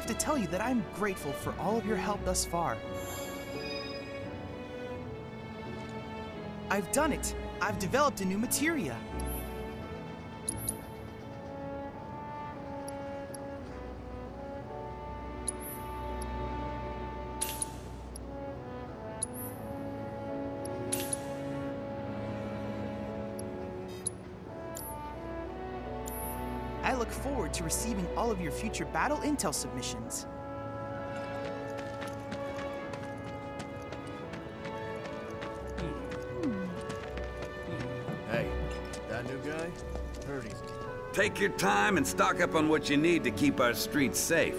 have to tell you that I'm grateful for all of your help thus far. I've done it! I've developed a new materia! I look forward to receiving all of your future battle intel submissions. Take your time and stock up on what you need to keep our streets safe.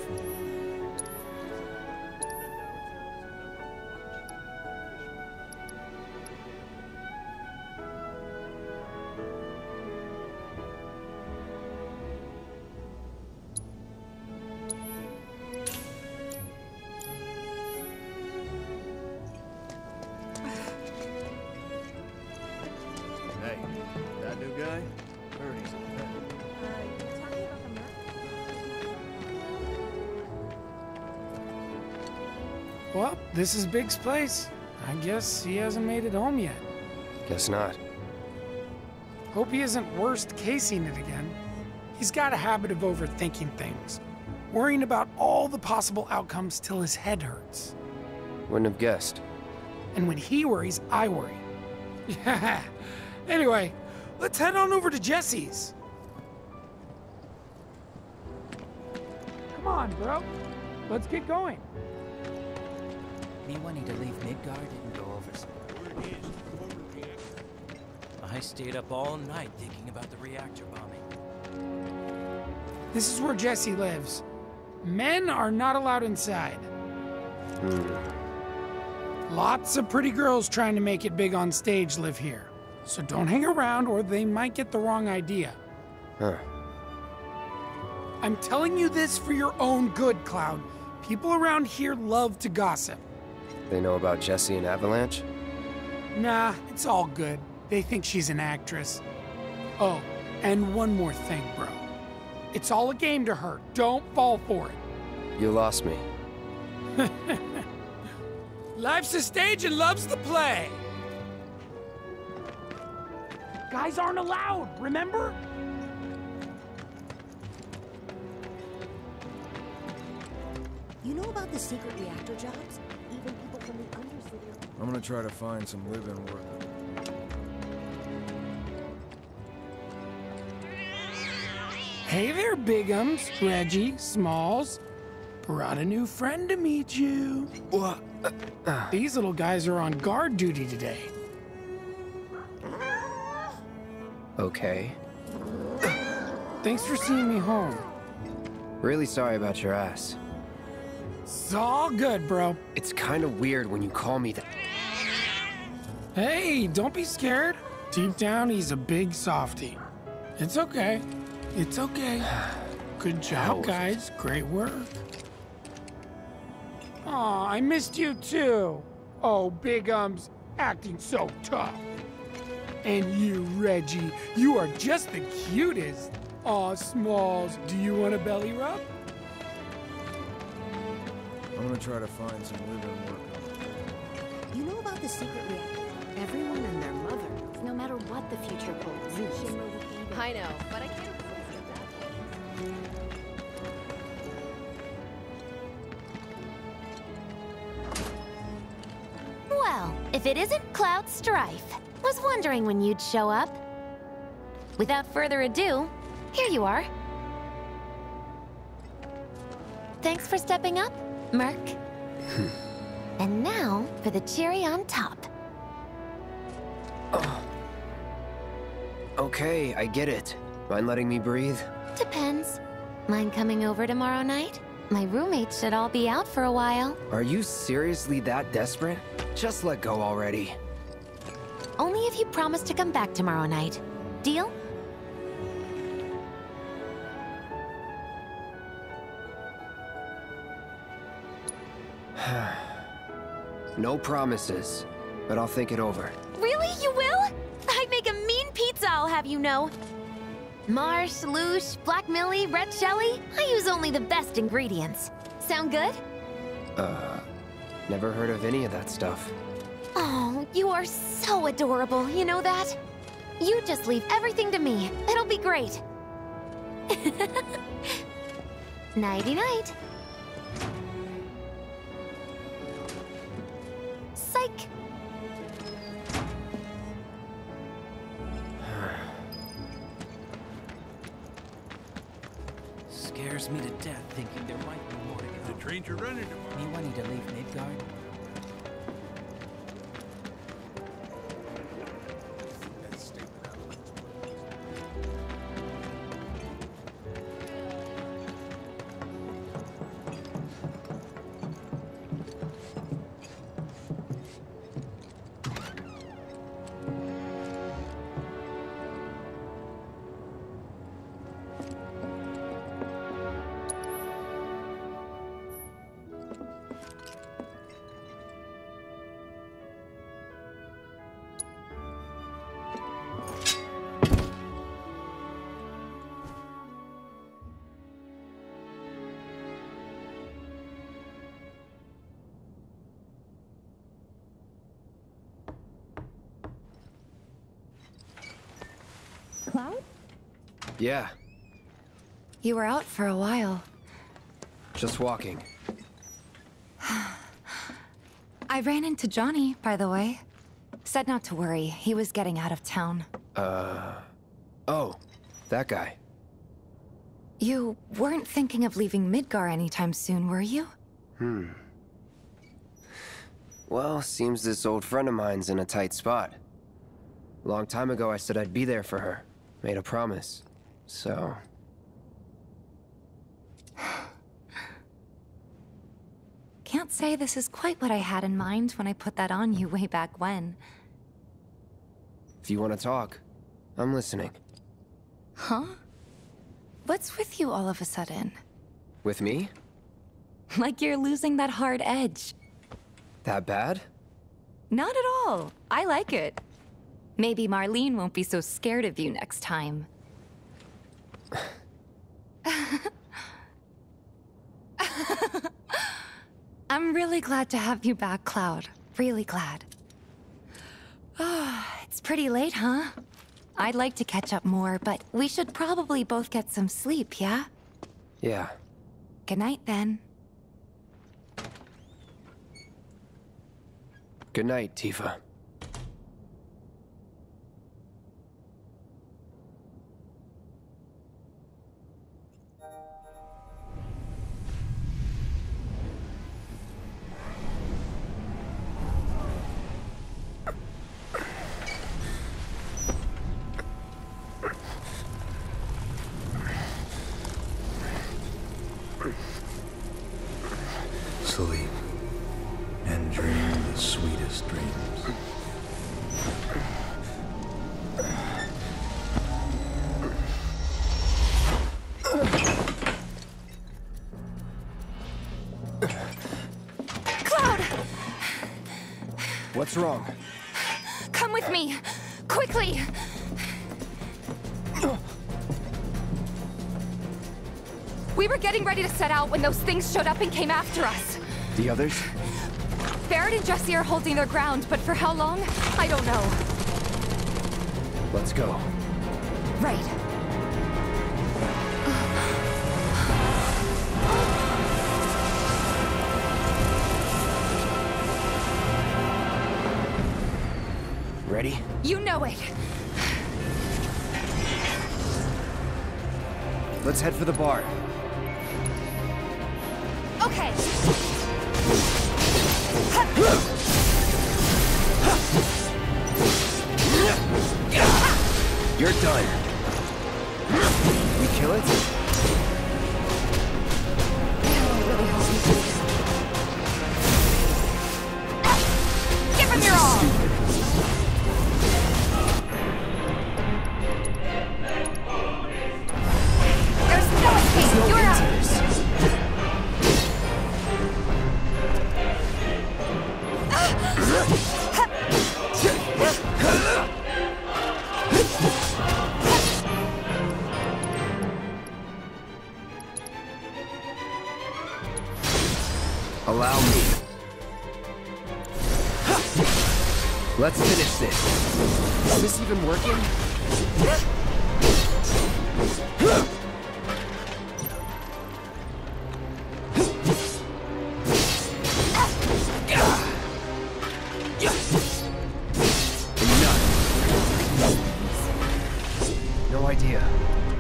This is Biggs' place. I guess he hasn't made it home yet. Guess not. Hope he isn't worst casing it again. He's got a habit of overthinking things, worrying about all the possible outcomes till his head hurts. Wouldn't have guessed. And when he worries, I worry. Yeah. Anyway, let's head on over to Jesse's. Come on, bro. Let's get going. Me wanting to leave Midgar didn't go over so well. I stayed up all night thinking about the reactor bombing. This is where Jesse lives. Men are not allowed inside. Lots of pretty girls trying to make it big on stage live here. So don't hang around or they might get the wrong idea. Huh. I'm telling you this for your own good, Cloud. People around here love to gossip. They know about Jesse and Avalanche? Nah, it's all good. They think she's an actress. Oh, and one more thing, bro. It's all a game to her. Don't fall for it. You lost me. Life's a stage and love's the play. Guys aren't allowed, remember? You know about the secret reactor jobs? I'm gonna try to find some live-in work. Hey there, Bigums, Reggie, Smalls. Brought a new friend to meet you. What? These little guys are on guard duty today. Okay. Thanks for seeing me home. Really sorry about your ass. It's all good, bro. It's kind of weird when you call me that. Hey, don't be scared. Deep down, he's a big softie. It's okay. It's okay. Good job, guys. Great work. Aw, I missed you too. Oh, Bigums, acting so tough. And you, Reggie, you are just the cutest. Aw, Smalls, do you want a belly rub? I'm gonna try to find some live-in work. You know about the secret reactor? Everyone and their mother, no matter what the future holds. I know, but I can't prove that. Well, if it isn't Cloud Strife, was wondering when you'd show up. Without further ado, here you are. Thanks for stepping up, Merc. And now for the cherry on top. Okay, I get it. Mind letting me breathe? Depends. Mind coming over tomorrow night? My roommates should all be out for a while. Are you seriously that desperate? Just let go already. Only if you promise to come back tomorrow night. Deal? No promises, but I'll think it over. Really? You will? I'd make a mean pizza, I'll have you know. Marsh, Loosh, Black Millie, Red Shelly, I use only the best ingredients. sound good? Never heard of any of that stuff. Oh, you are so adorable, you know that? You just leave everything to me. It'll be great. Nighty-night. Psych. Scares me to death thinking there might be more to go. The trains are running tomorrow. Anyone need to leave Midgar? Cloud? Yeah. You were out for a while. Just walking. I ran into Johnny, by the way. Said not to worry, he was getting out of town. Oh, that guy. You weren't thinking of leaving Midgar anytime soon, were you? Well, seems this old friend of mine's in a tight spot. Long time ago I said I'd be there for her. Made a promise, so... Can't say this is quite what I had in mind when I put that on you way back when. If you want to talk, I'm listening. Huh? What's with you all of a sudden? With me? Like you're losing that hard edge. That bad? Not at all. I like it. Maybe Marlene won't be so scared of you next time. I'm really glad to have you back, Cloud. Really glad. Oh, it's pretty late, huh? I'd like to catch up more, but we should probably both get some sleep, yeah? Yeah. Good night, then. Good night, Tifa. What's wrong? Come with me! Quickly! We were getting ready to set out when those things showed up and came after us. The others? Barret and Jesse are holding their ground, but for how long? I don't know. Let's go. Right. Ready? You know it! Let's head for the bar. Okay! You're done. We kill it? I really hope we do. Give him your all! allow me. Let's finish this. Is this even working? Enough. No idea.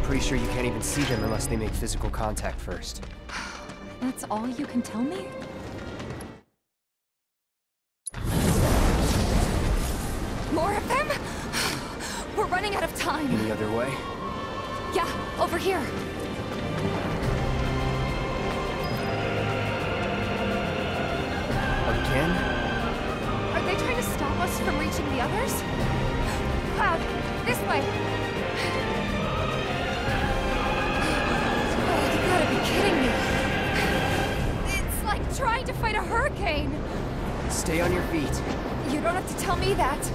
Pretty sure you can't even see them unless they make physical contact first. That's all you can tell me? More of them? We're running out of time. Any other way? Yeah, over here. Again? Are they trying to stop us from reaching the others? Cloud, this way. Oh, you gotta be kidding me. Like trying to fight a hurricane. Stay on your feet. You don't have to tell me that.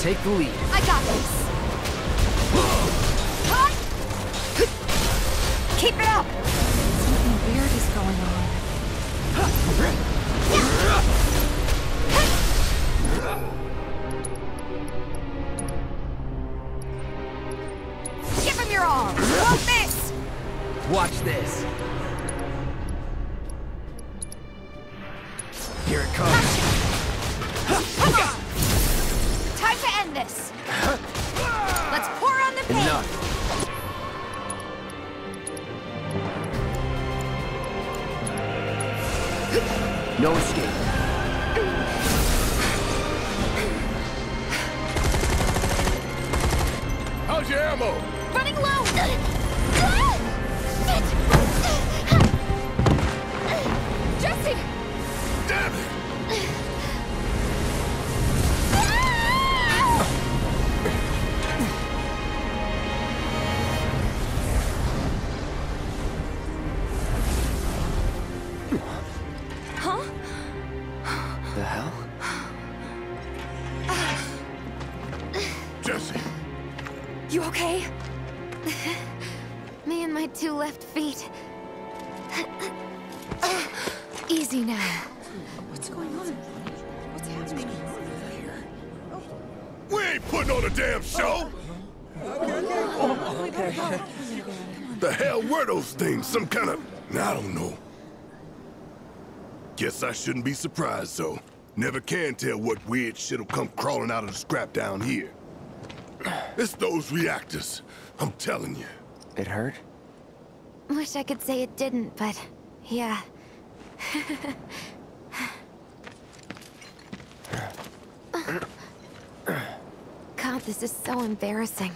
Take the lead. I got this. Huh? Keep it up. Something weird is going on. Yeah. Give him your arm. Watch this. Watch this. Here it comes. No escape. How's your ammo? Running low. Jesse! Damn it! You okay? Me and my two left feet. Easy now. What's going on? What's happening here? We ain't putting on a damn show! Okay. The hell were those things? Some kind of... I don't know. Guess I shouldn't be surprised, though. Never can tell what weird shit'll come crawling out of the scrap down here. It's those reactors, I'm telling you. It hurt? Wish I could say it didn't, but yeah. God, this is so embarrassing.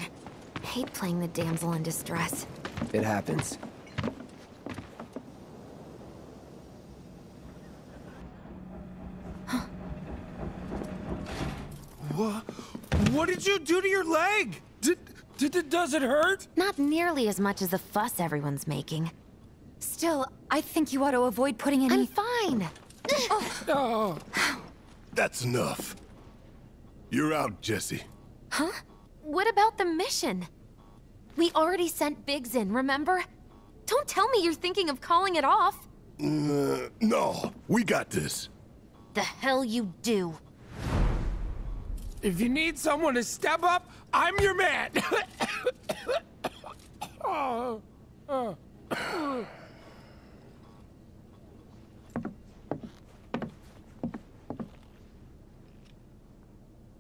I hate playing the damsel in distress. It happens. What did you do to your leg? Does it hurt? Not nearly as much as the fuss everyone's making. Still, I think you ought to avoid putting any... I'm fine! Oh. That's enough. You're out, Jesse. Huh? What about the mission? We already sent Biggs in, remember? Don't tell me you're thinking of calling it off. No, we got this. The hell you do. If you need someone to step up, I'm your man.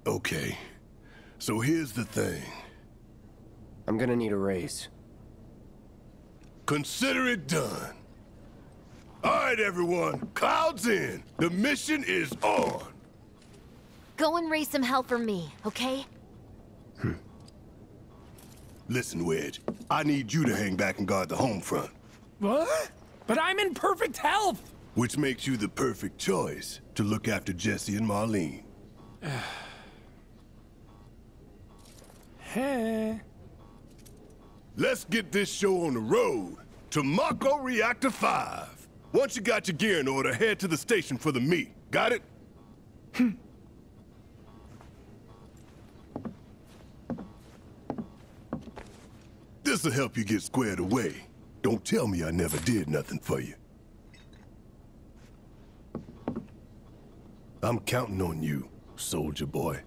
Okay, so here's the thing. I'm gonna need a raise. Consider it done. All right, everyone, Cloud's in. The mission is on. Go and raise some hell for me, okay? Listen, Wedge, I need you to hang back and guard the home front. What? But I'm in perfect health! Which makes you the perfect choice to look after Jesse and Marlene. Hey. Let's get this show on the road to Mako Reactor 5. Once you got your gear in order, head to the station for the meet. Got it? This'll help you get squared away. Don't tell me I never did nothing for you. I'm counting on you, soldier boy.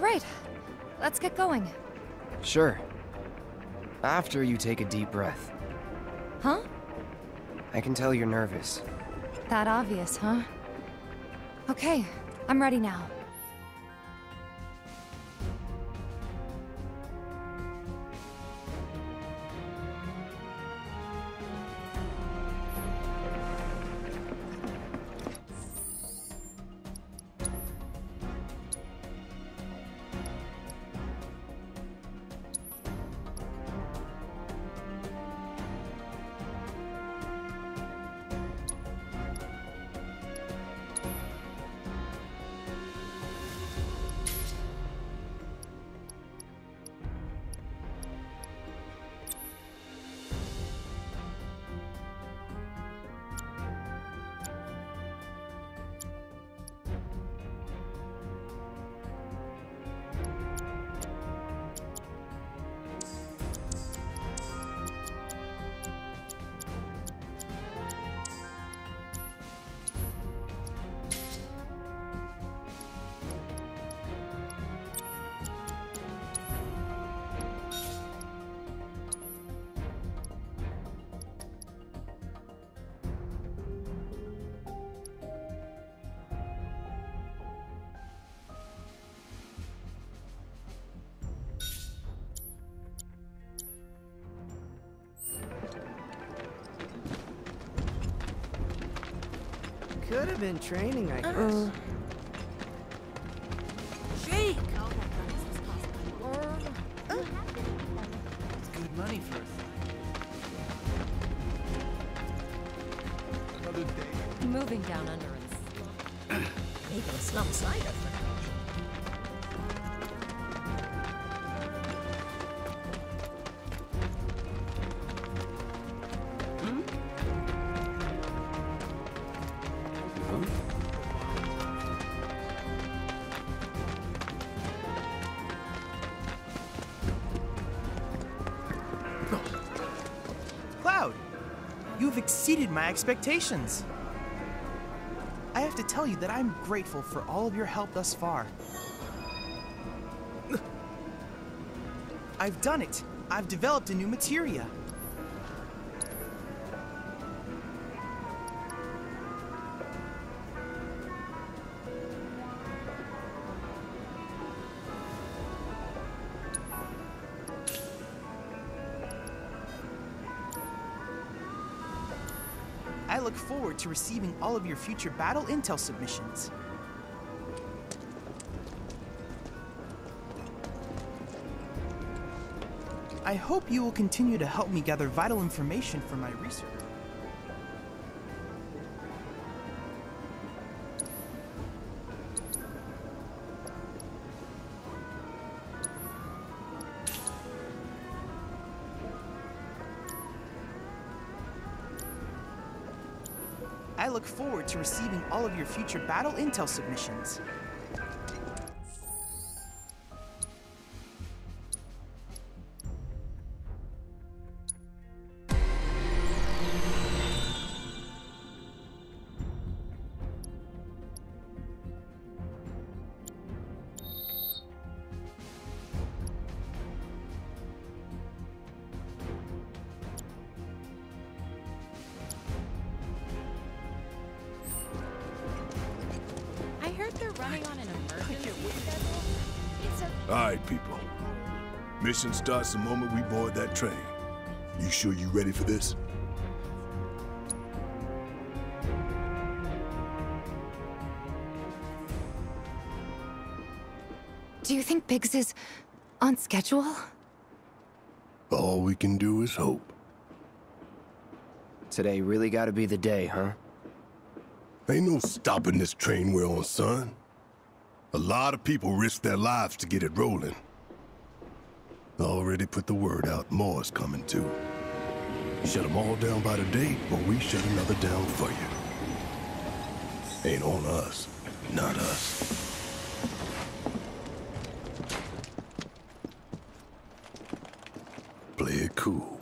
All right, let's get going. Sure. After you take a deep breath. Huh? I can tell you're nervous. That obvious, huh? Okay, I'm ready now. Could have been training, I guess. Shake! Good money for us. Another day. Moving down under us. Maybe a slum slider. Exceeded my expectations. I have to tell you that I'm grateful for all of your help thus far. I've done it. I've developed a new materia. To receiving all of your future battle intel submissions. I hope you will continue to help me gather vital information for my research. I look forward to receiving all of your future battle intel submissions. Mission starts the moment we board that train. You sure you ready for this? Do you think Biggs is on schedule? All we can do is hope. Today really gotta be the day, huh? Ain't no stopping this train we're on, son. A lot of people risk their lives to get it rolling. Already put the word out, more's coming too. Shut them all down by the date, or we shut another down for you. Ain't on us, not us. Play it cool.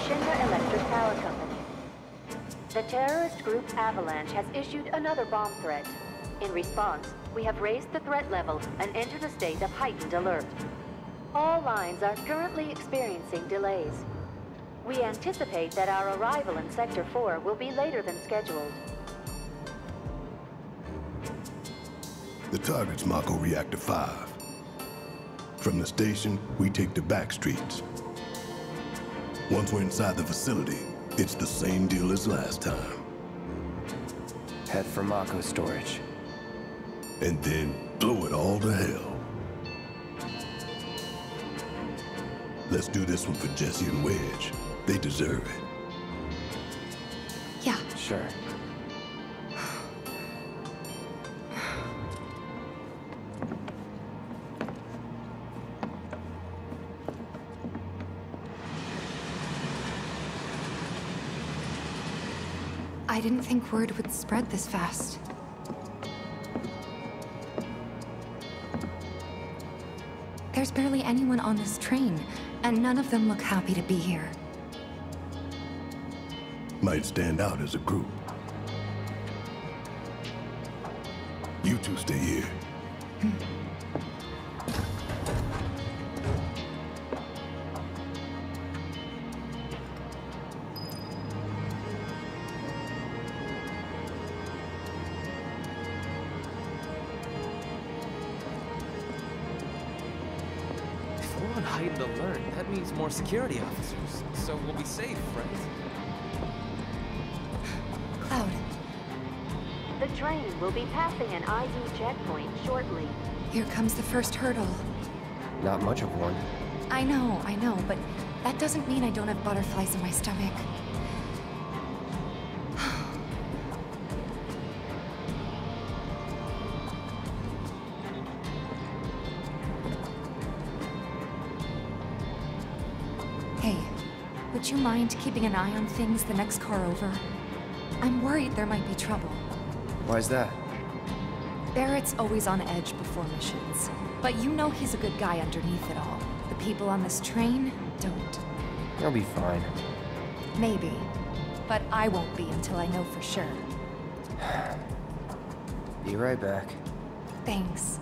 Shinra Electric Power Company. The terrorist group Avalanche has issued another bomb threat. In response, we have raised the threat level and entered a state of heightened alert. All lines are currently experiencing delays. We anticipate that our arrival in Sector 4 will be later than scheduled. The target's Mako Reactor 5. From the station, we take the back streets. Once we're inside the facility, it's the same deal as last time. Head for Mako storage. And then blow it all to hell. Let's do this one for Jesse and Wedge. They deserve it. Yeah. Sure. I didn't think word would spread this fast. There's barely anyone on this train, and none of them look happy to be here. Might stand out as a group. You two stay here. More security officers, so we'll be safe, right? Cloud. The train will be passing an ID checkpoint shortly. Here comes the first hurdle. Not much of one. I know, but that doesn't mean I don't have butterflies in my stomach. Would you mind keeping an eye on things the next car over? I'm worried there might be trouble. Why's that? Barret's always on edge before missions, but you know he's a good guy underneath it all. The people on this train don't. They'll be fine. Maybe, but I won't be until I know for sure. Be right back. Thanks.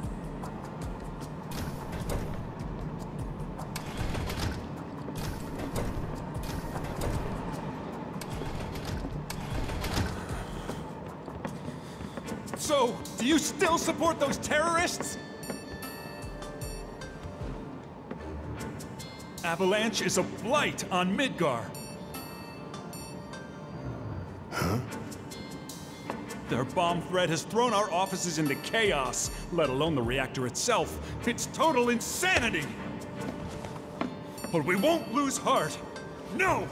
So, do you still support those terrorists? Avalanche is a blight on Midgar. Huh? Their bomb threat has thrown our offices into chaos, let alone the reactor itself. It's total insanity! But we won't lose heart. No!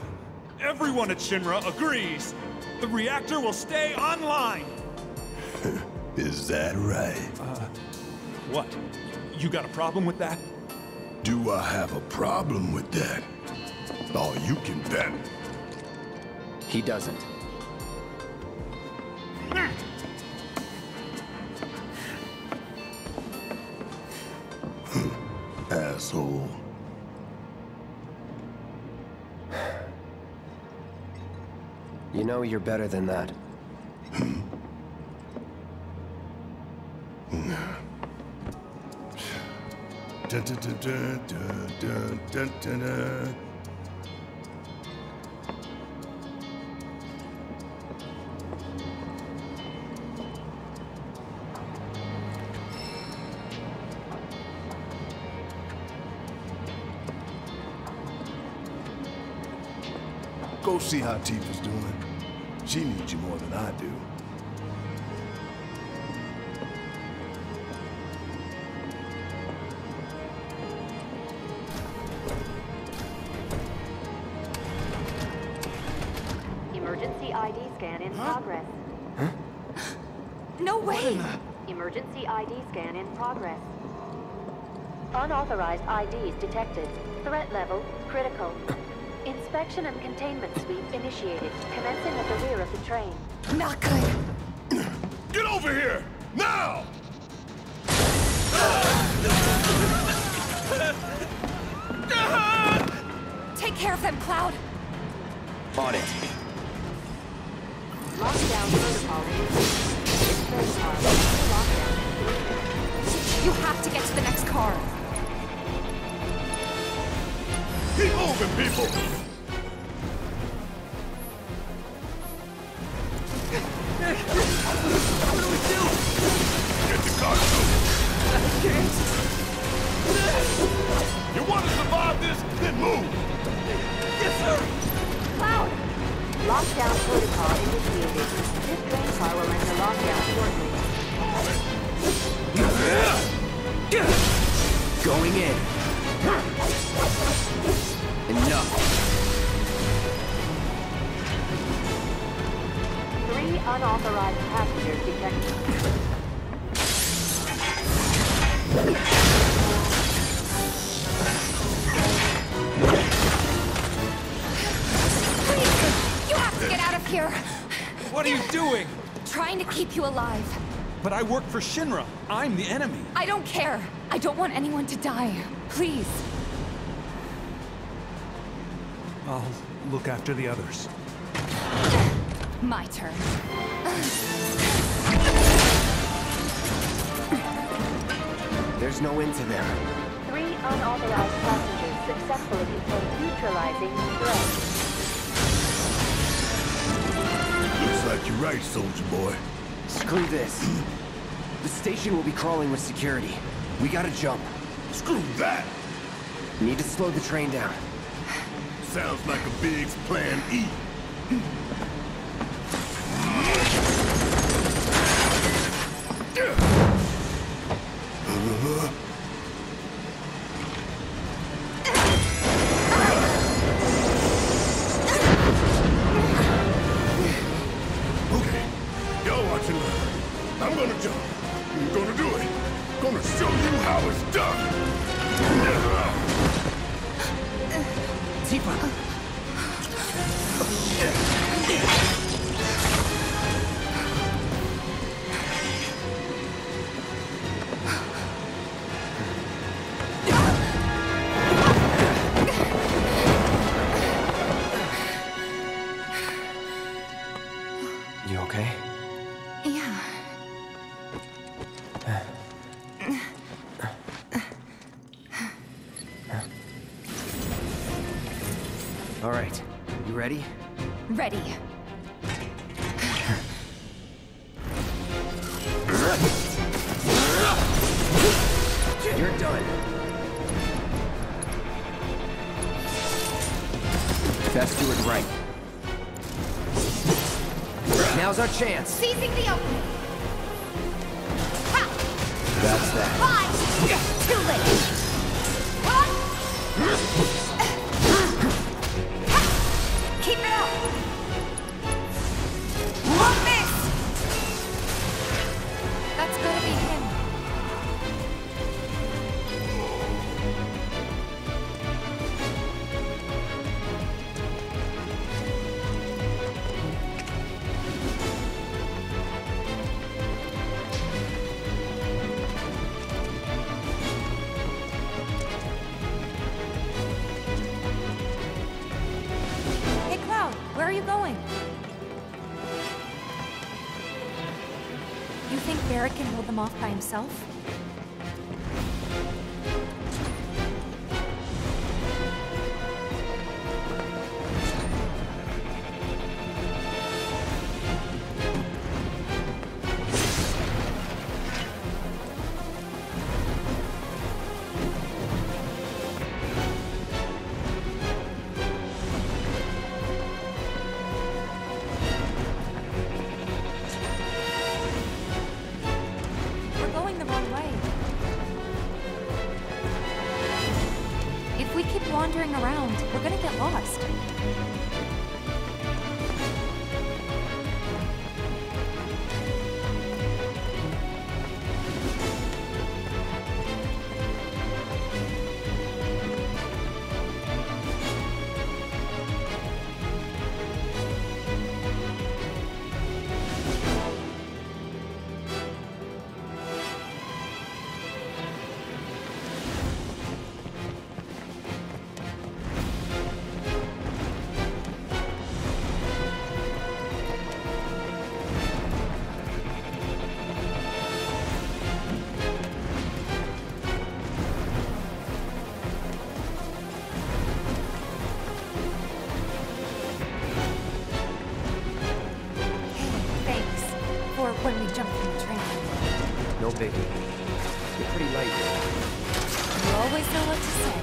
Everyone at Shinra agrees. The reactor will stay online. Is that right? What? You got a problem with that? Do I have a problem with that? Oh, you can bet. He doesn't. Asshole. You know you're better than that. Go see how Tifa's doing. She needs you more than I do. Emergency ID scan in progress. Unauthorized IDs detected. Threat level critical. Inspection and containment sweep initiated. Commencing at the rear of the train. Not good. Get over here! Now! Take care of them, Cloud! On it. Lockdown protocol. You have to get to the next car. Keep moving, people! What do we do? Get the car through. You want to survive this? Then move! Yes, sir! Cloud! Lockdown protocol initiated. This train car will enter lockdown shortly. Going in. Enough. 3 unauthorized passengers detected. Get out of here! What are you doing? Trying to keep you alive. But I work for Shinra. I'm the enemy. I don't care. I don't want anyone to die. Please. I'll look after the others. My turn. There's no end to them. 3 unauthorized passengers successfully neutralizing threats. Looks like you're right, soldier boy. Screw this. The station will be crawling with security. We gotta jump. Screw that! Need to slow the train down. Sounds like a Biggs plan E. Chance. Seizing the opening. Ha! That's that. 5. Too late. One. Keep it up. One miss. That's gonna be him. Off by himself? No biggie. You're pretty late. You always know what to say.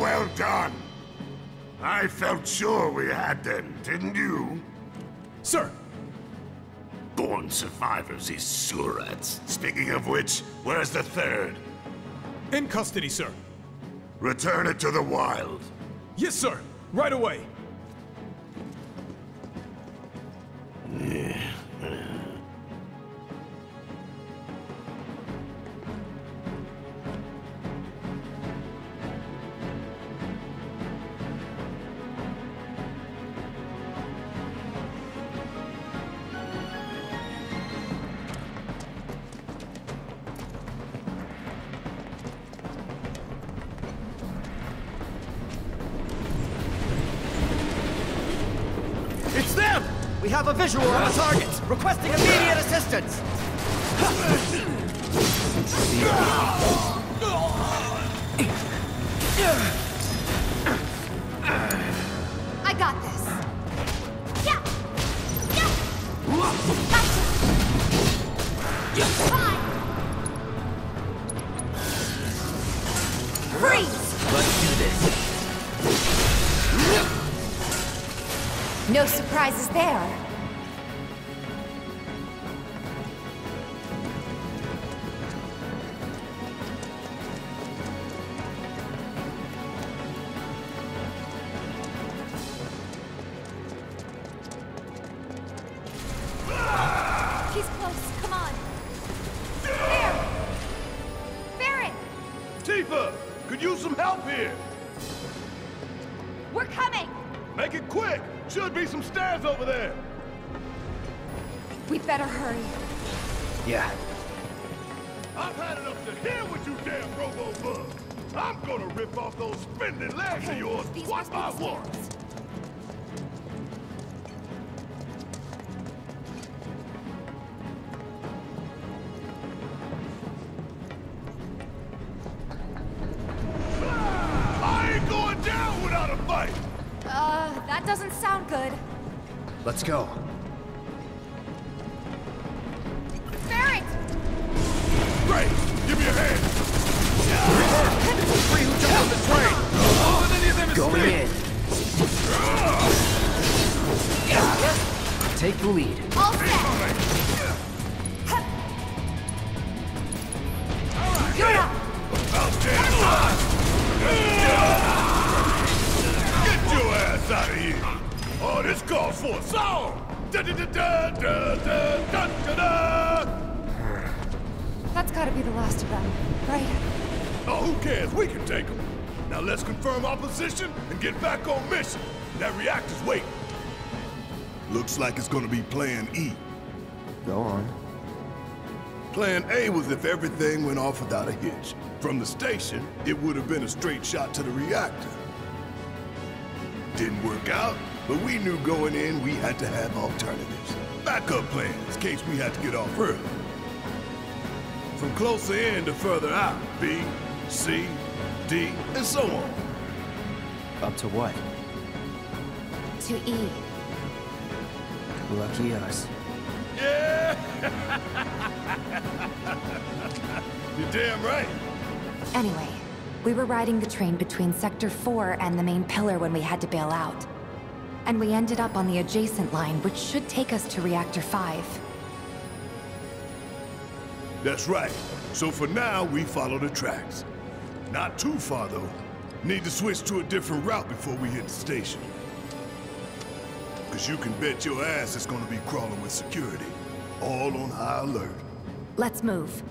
Well done. I felt sure we had them, didn't you? Sir. Born survivors is surats. Speaking of which, where's the third? In custody, sir. Return it to the wild. Yes, sir. Right away. We have a visual on the target, requesting immediate assistance! I got this! Yeah! Yeah! Gotcha! Fine! Freeze! Let's do this! No surprises there! Let's go. Barret! Great! Give me a hand! It was free who jumped on the train! More than any of them is going in. Take the lead. All set! You're up! Get your ass out of here! Oh, this calls for a song! That's gotta be the last of them, right? Oh, who cares? We can take them. Now let's confirm our position and get back on mission. That reactor's waiting. Looks like it's gonna be Plan E. Go on. Plan A was if everything went off without a hitch. From the station, it would have been a straight shot to the reactor. Didn't work out. But we knew going in, we had to have alternatives. Backup plans, in case we had to get off early. From closer in to further out, B, C, D, and so on. Up to what? To E. Lucky us. Yeah! You're damn right. Anyway, we were riding the train between Sector 4 and the main pillar when we had to bail out. And we ended up on the adjacent line, which should take us to Reactor 5. That's right. So for now, we follow the tracks. Not too far, though. Need to switch to a different route before we hit the station. Because you can bet your ass it's going to be crawling with security. All on high alert. Let's move.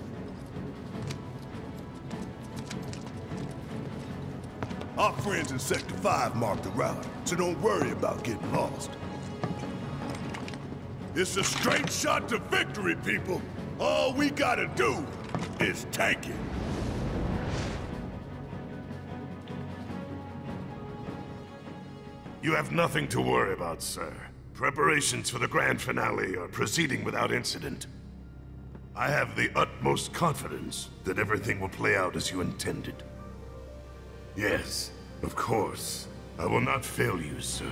Our friends in Sector 5 marked the route, so don't worry about getting lost. It's a straight shot to victory, people! All we gotta do is take it! You have nothing to worry about, sir. Preparations for the grand finale are proceeding without incident. I have the utmost confidence that everything will play out as you intended. Yes, of course. I will not fail you, sir.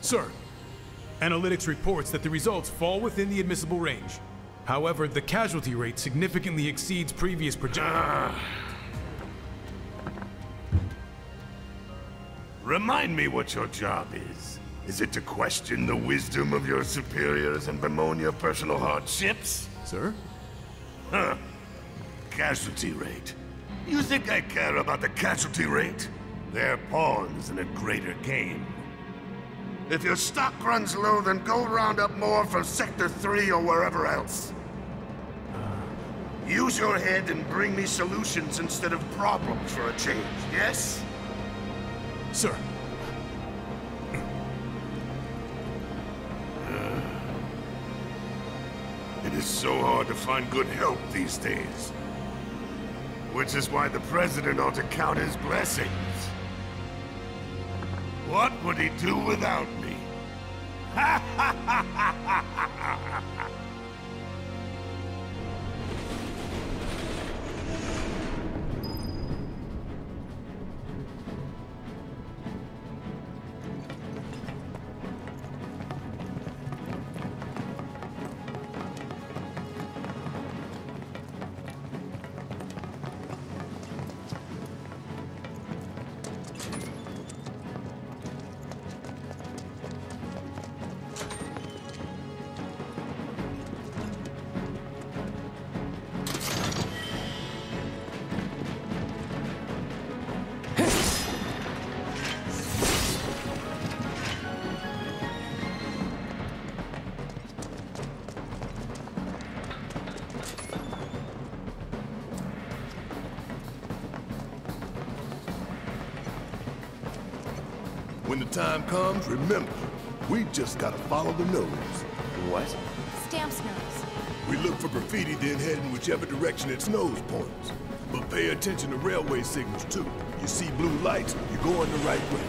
Sir, analytics reports that the results fall within the admissible range. However, the casualty rate significantly exceeds previous projections. Remind me what your job is. Is it to question the wisdom of your superiors and bemoan your personal hardships? Sir? Huh. Casualty rate. You think I care about the casualty rate? They're pawns in a greater game. If your stock runs low, then go round up more from Sector 3 or wherever else. Use your head and bring me solutions instead of problems for a change, yes? Sir. It is so hard to find good help these days. Which is why the President ought to count his blessings. What would he do without me? Time comes, remember, we just gotta follow the nose. What? Stamp's nose. We look for graffiti, then head in whichever direction its nose points. But pay attention to railway signals, too. You see blue lights, you're going the right way.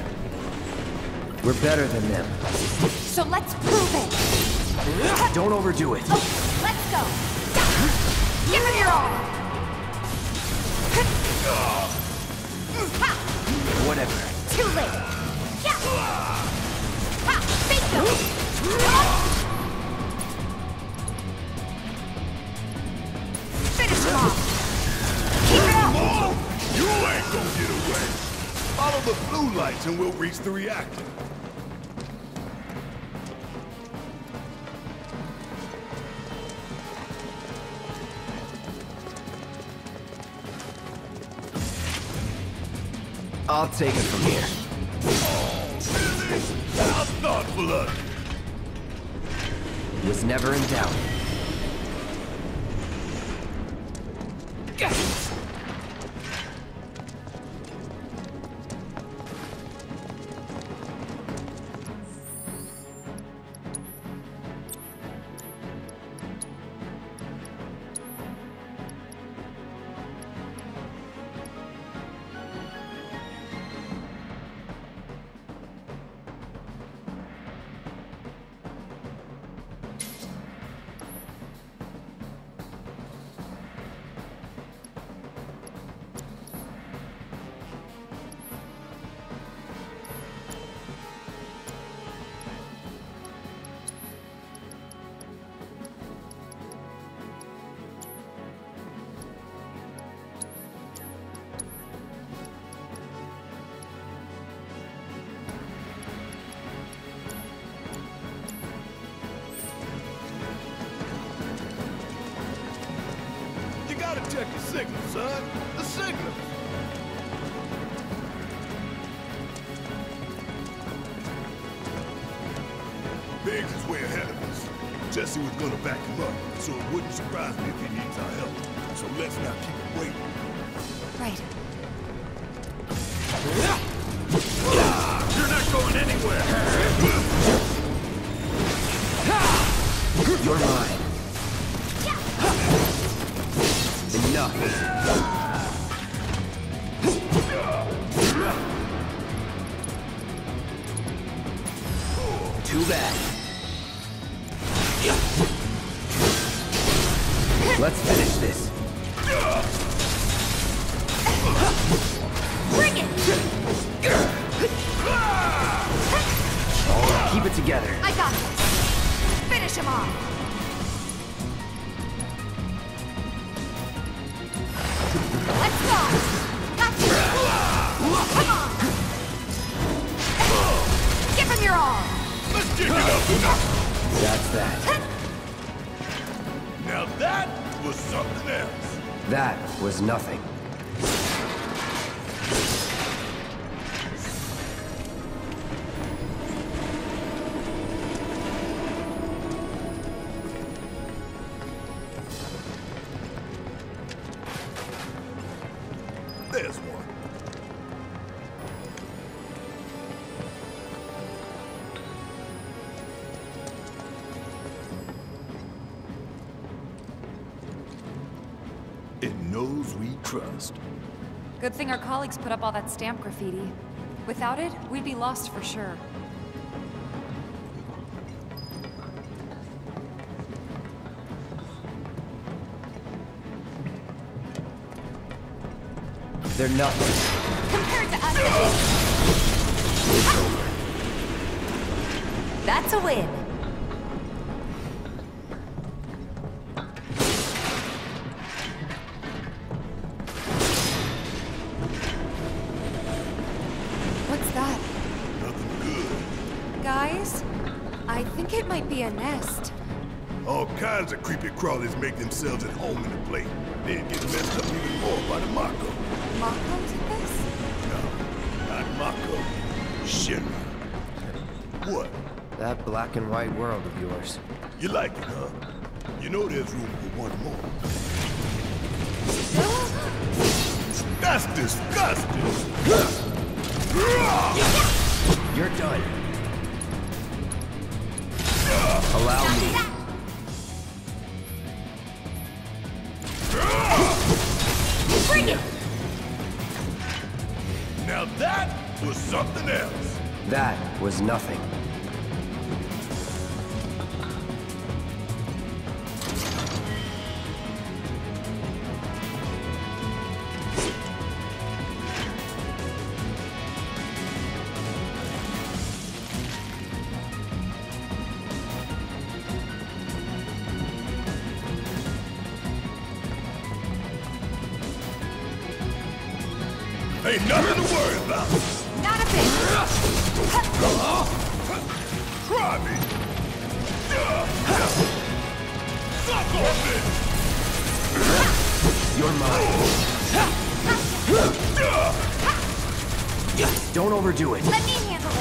We're better than them. So let's prove it! Don't overdo it. Oh, let's go! Give it your all! Whatever. Too late. Finish him off! Keep it up! Mom, you ain't gonna get away! Follow the blue lights and we'll reach the reactor. I'll take it from here. Was never in doubt. Check the signal, son. The signal. Biggs is way ahead of us. Jesse was gonna back him up, so it wouldn't surprise me if he needs our help. So let's not keep him waiting. Right. You're not going anywhere. You're mine. Enough. Too bad. Let's finish this. Bring it! All right, keep it together. I got it. Finish him off. Let's go! Gotcha! Come on! Give him your all! Let's dig it up! That's that. Now that was something else. That was nothing. Good thing our colleagues put up all that stamp graffiti. Without it, we'd be lost for sure. They're nothing. Compared to us, no. That's a win. The creepy crawlies make themselves at home in the plate. They get messed up even more by the Mako. Mako did this? No, not Mako. Shinra. What? That black and white world of yours. You like it, huh? You know there's room for one more. That's disgusting! You're done. Allow me. Now that was something else. That was nothing. Ain't nothing to worry about. Not a bit. Try me. Suck on this. You're mine. Don't overdo it. Let me handle it.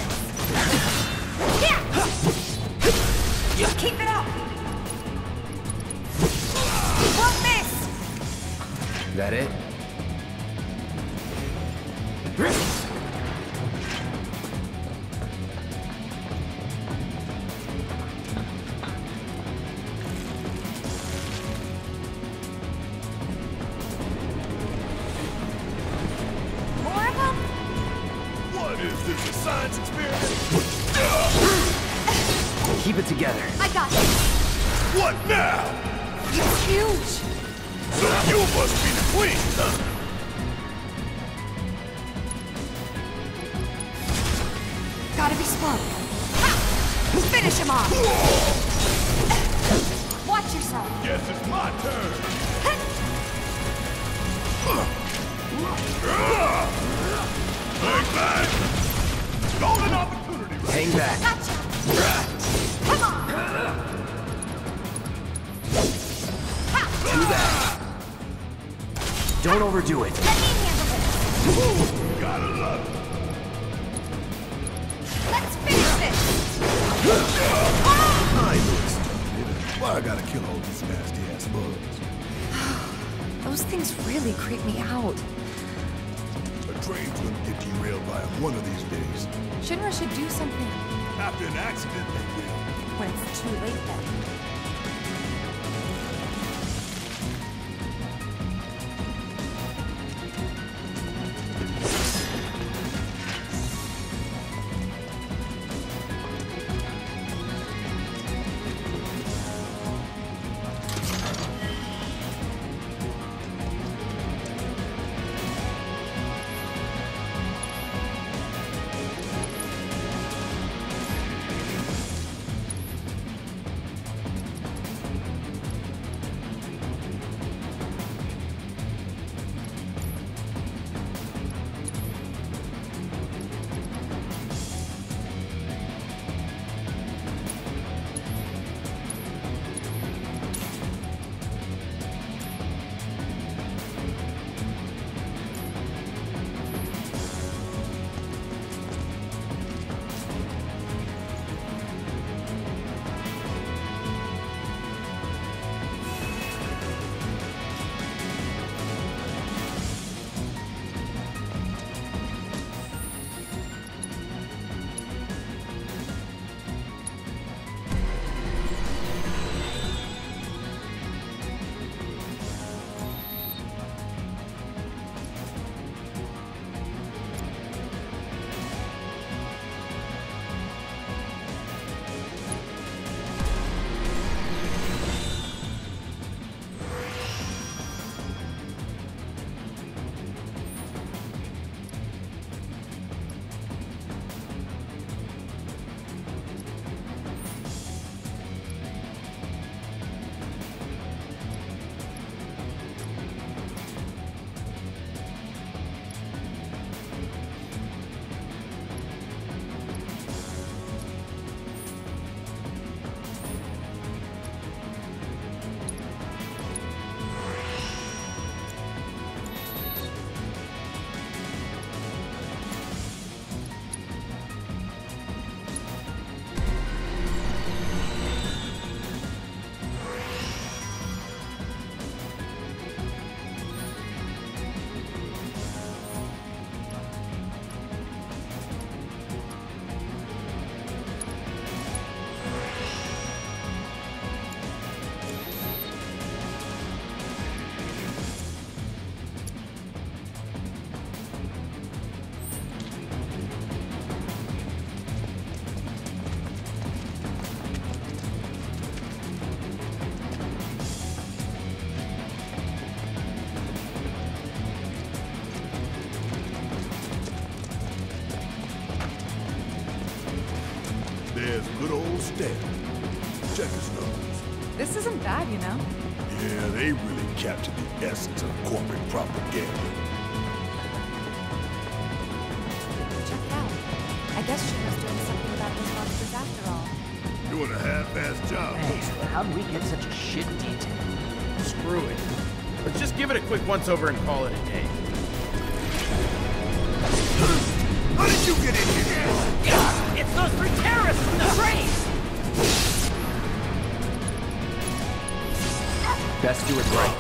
Yeah. Keep it up. Won't miss. That it? There's good old Stamp. Check his nose. This isn't bad, you know. Yeah, they really captured the essence of corporate propaganda. Check it out. I guess Shinra's doing something about those monsters after all. Doing a half-assed job. Thanks, but how do we get such a shit detail? Screw it. Let's just give it a quick once-over and call it a day. How did you get in here? Yes, it's those three terrorists from the race! Best do it right.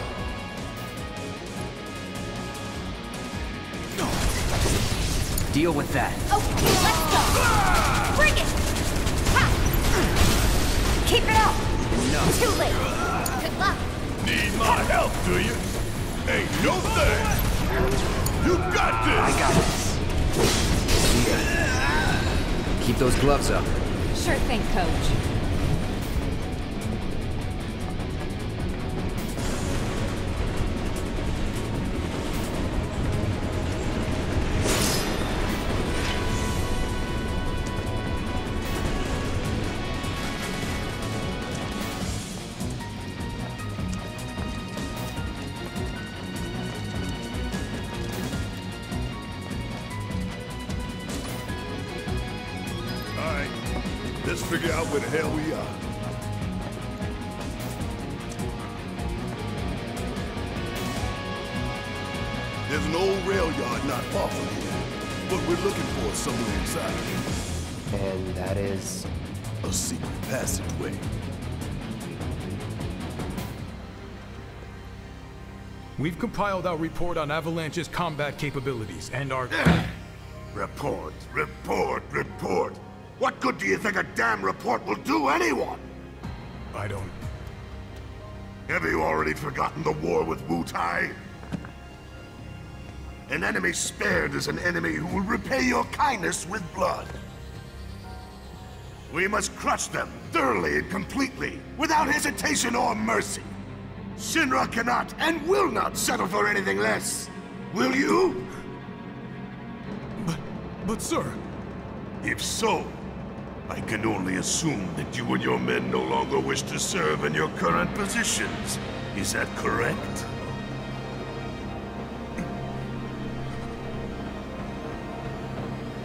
Deal with that. Okay, let's go! Bring it! Ha! Keep it up! No. Too late. Good luck. Need my help, do you? Ain't no thing! You got this! I got this. Keep those gloves up. Sure thing, Coach. We've compiled our report on Avalanche's combat capabilities and our... Report, report, report. What good do you think a damn report will do anyone? I don't... Have you already forgotten the war with Wutai? An enemy spared is an enemy who will repay your kindness with blood. We must crush them thoroughly and completely, without hesitation or mercy. Shinra cannot and will not settle for anything less. Will you? But sir... If so, I can only assume that you and your men no longer wish to serve in your current positions. Is that correct?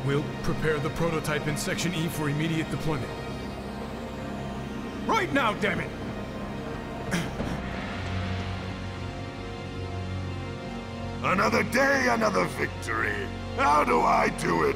We'll prepare the prototype in Section E for immediate deployment. Right now, damn it! Another day, another victory. How do I do it?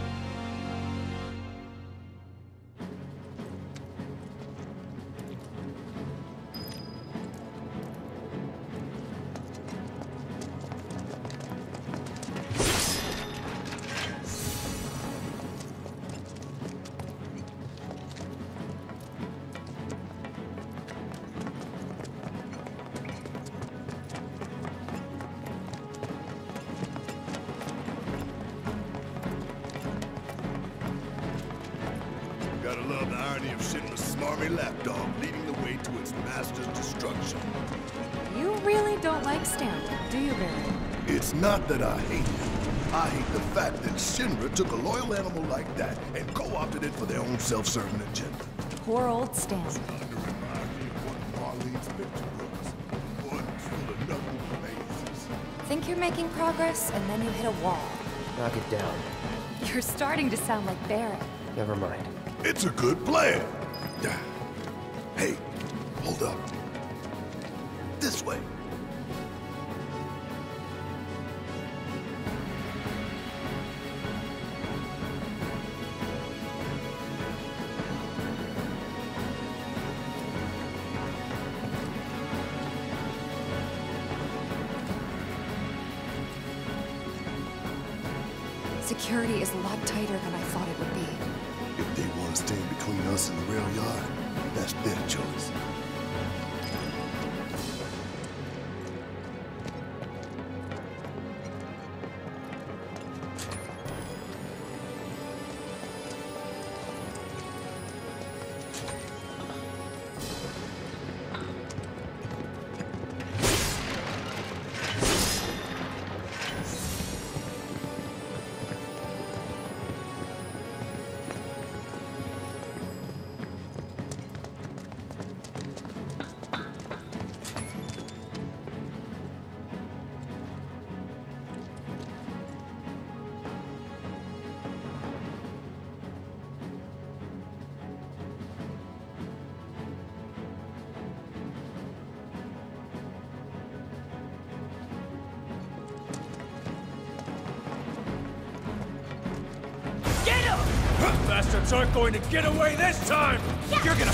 Not that I hate it. I hate the fact that Shinra took a loyal animal like that and co-opted it for their own self-serving agenda. Poor old Stan. Think you're making progress, and then you hit a wall. Knock it down. You're starting to sound like Barret. Never mind. It's a good plan. Hey, hold up. This way. Security is a lot tighter than I thought it would be. If they want to stand between us and the rail yard, that's their choice. Bastards aren't going to get away this time! Yeah. You're gonna...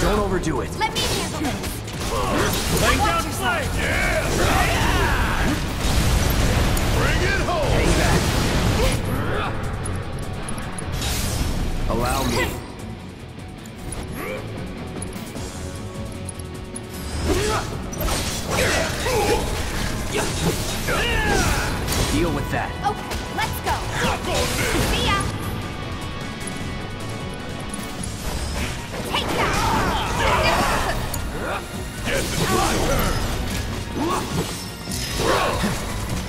Don't overdo it. Let me handle this. Lay down and play! Yeah. Bring it home! Hang back. Allow me. Deal with that. Okay, let's go. See ya. Take that. Get the driver.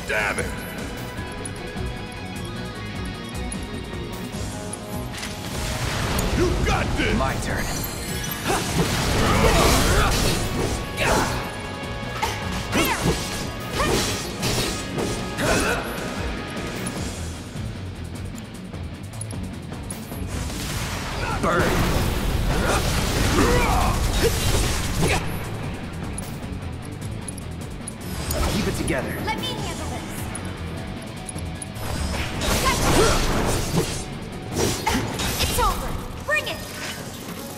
Damn it. You got this. My turn. Burn. Keep it together. Let me handle this. It's over. Bring it.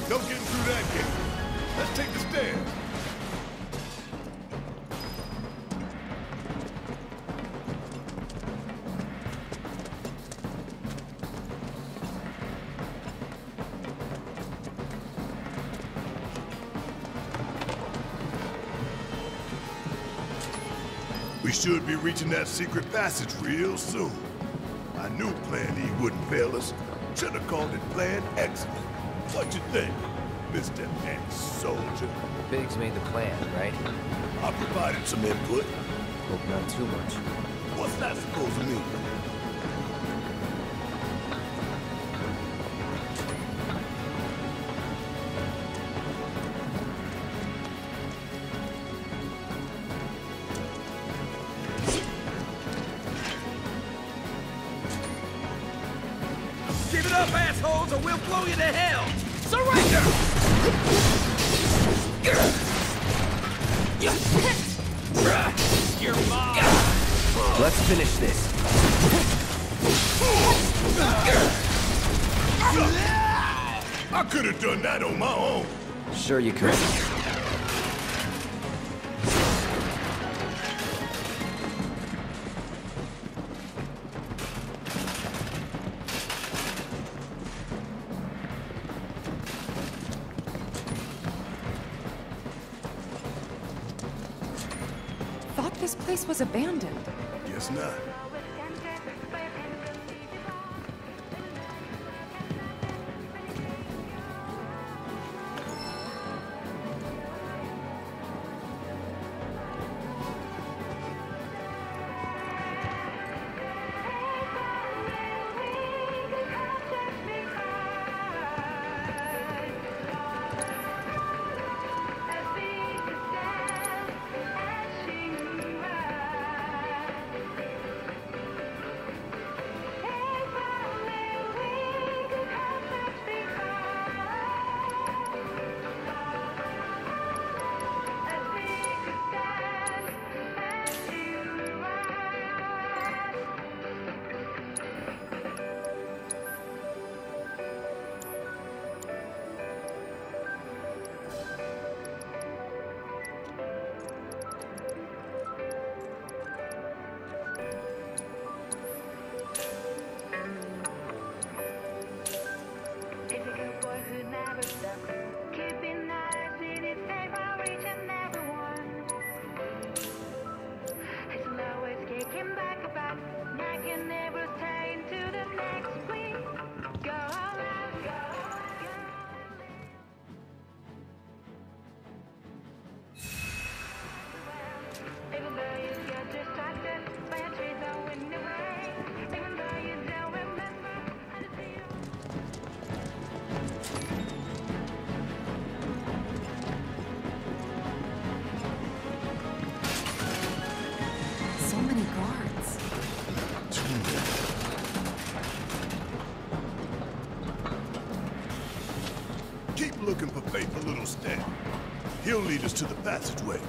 No getting through that gate. Let's take the stairs. We should be reaching that secret passage real soon. I knew Plan E wouldn't fail us. Should have called it Plan Excellent. What you think, Mr. Ex-Soldier? Biggs made the plan, right? I provided some input. Hope not too much. What's that supposed to mean? Sure you could. Thought this place was abandoned. Guess not. Looking for faithful little Stamp. He'll lead us to the passageway.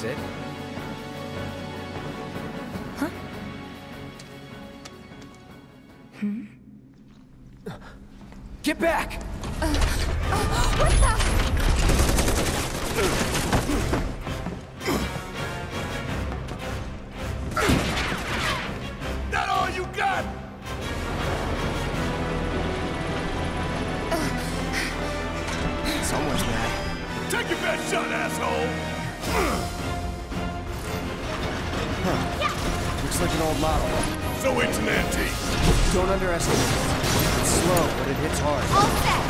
this it? Huh? Hmm? Get back! What the? That all you got? Someone's mad. Take your best shot, asshole! Huh. Yeah. Looks like an old model. So it's an antique. Don't underestimate it. Slow, but it hits hard. All set!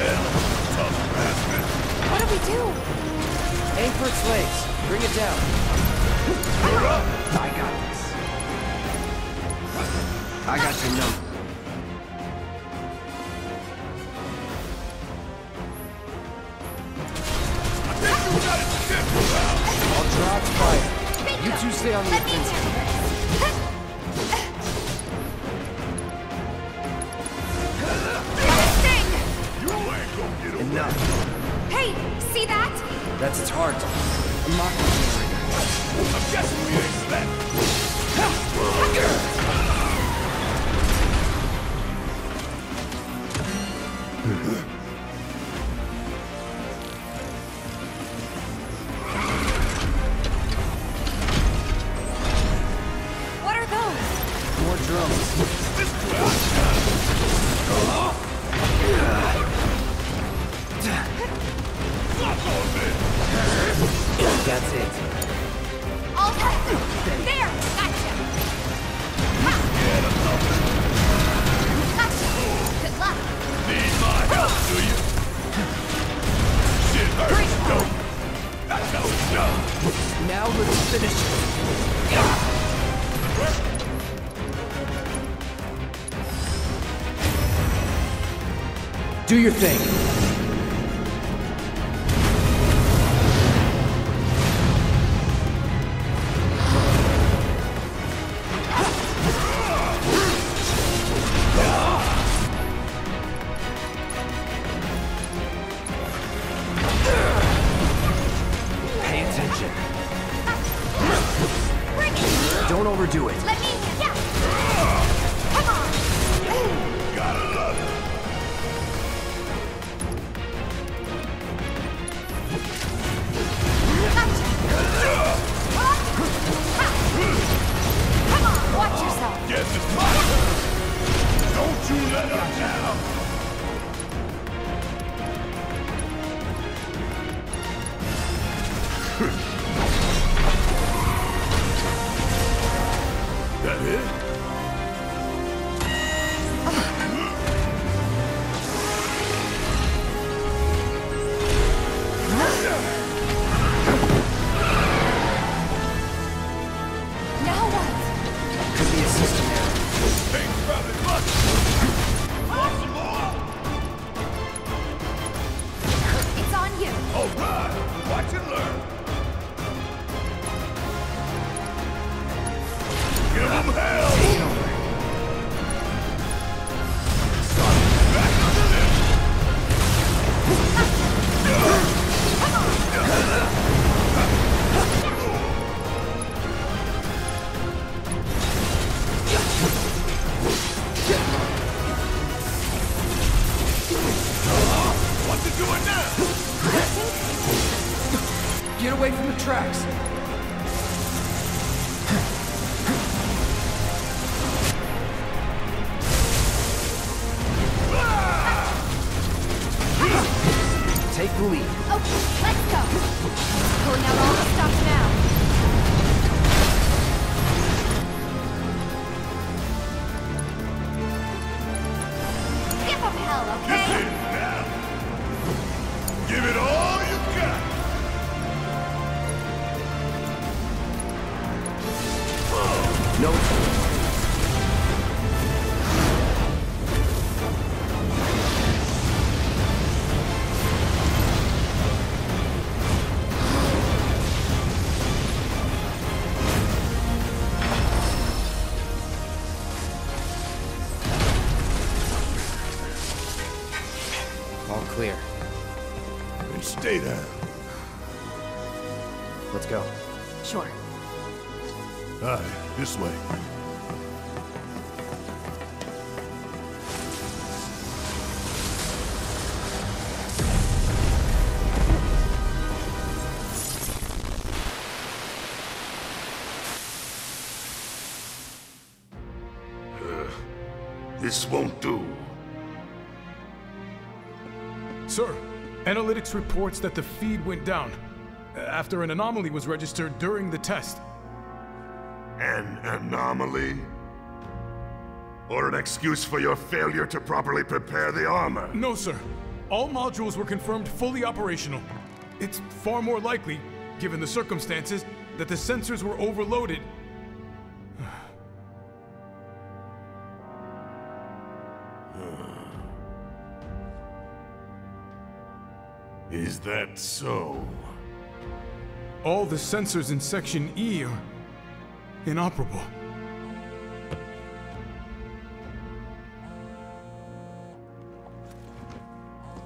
Hell, tough bastard. What do we do? Aim for its legs. Bring it down. You're up! I got this. I got your number. I think you got it to get you out! I'll drop fire. You two stay on the defensive. Hey, see that? That's its heart. A mako generator. I'm guessing we ain't that. What are those? More drums. This crap. That's it. All right. There! Gotcha! Ha. Gotcha! Good luck! Need my help, do you? Shit hurts, don't! That's how it's done! Now let's finish it! Do your thing! Clear. And stay down. Let's go. Sure. Aye, this way. This won't do. Sir, analytics reports that the feed went down after an anomaly was registered during the test. An anomaly? Or an excuse for your failure to properly prepare the armor? No, sir. All modules were confirmed fully operational. It's far more likely, given the circumstances, that the sensors were overloaded. Is that so? All the sensors in Section E are inoperable.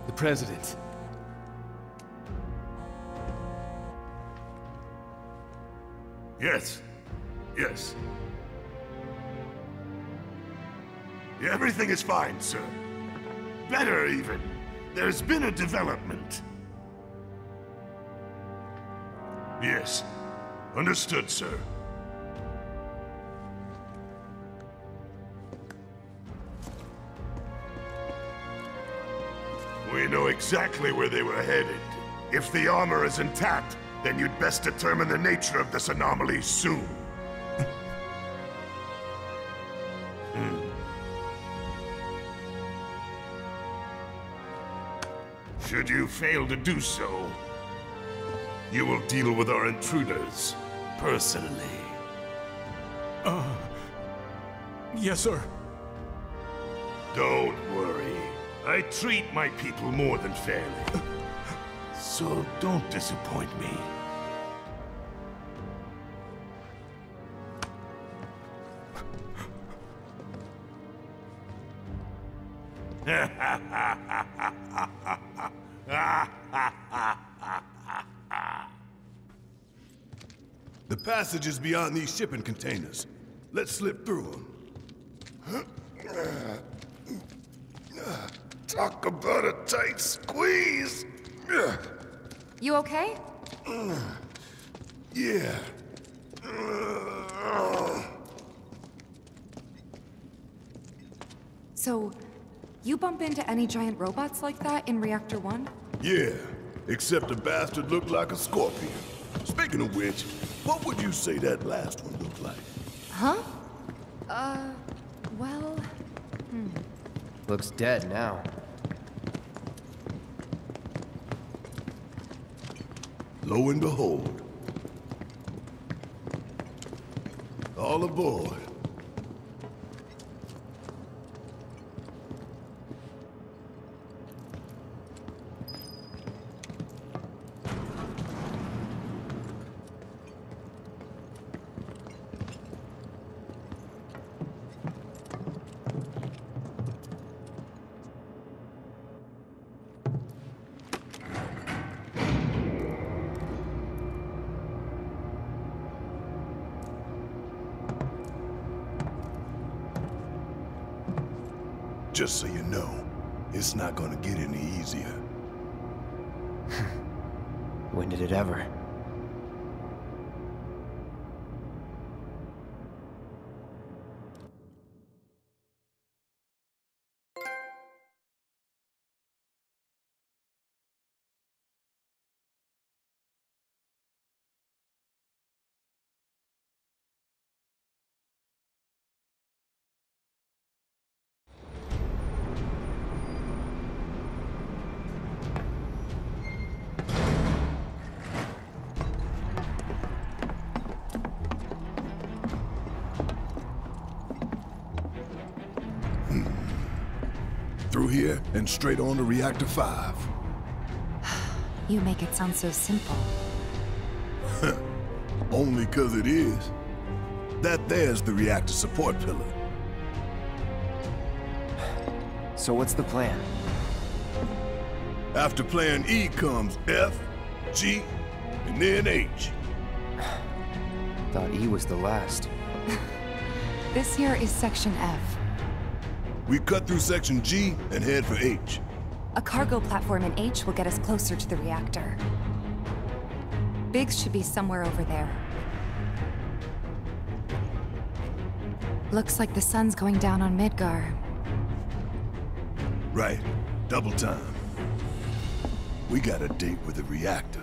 The President. Yes. Yes. Everything is fine, sir. Better, even. There's been a development. Yes. Understood, sir. We know exactly where they were headed. If the armor is intact, then you'd best determine the nature of this anomaly soon. Should you fail to do so, you will deal with our intruders, personally. Yes, sir. Don't worry. I treat my people more than fairly. So don't disappoint me. The passage is beyond these shipping containers. Let's slip through them. Talk about a tight squeeze! You okay? Yeah. So, you bump into any giant robots like that in Reactor 1? Yeah, except the bastard looked like a scorpion. Speaking of which, what would you say that last one looked like? Huh? Well... Looks dead now. Lo and behold. All aboard. Just so you know, it's not gonna get any easier. When did it ever? Here and straight on to Reactor 5. You make it sound so simple. Only because it is. That there's the reactor support pillar. So what's the plan? After plan E comes F, G, and then H. Thought he was the last. This here is Section F. We cut through Section G and head for H. A cargo platform in H will get us closer to the reactor. Biggs should be somewhere over there. Looks like the sun's going down on Midgar. Right. Double time. We got a date with the reactor.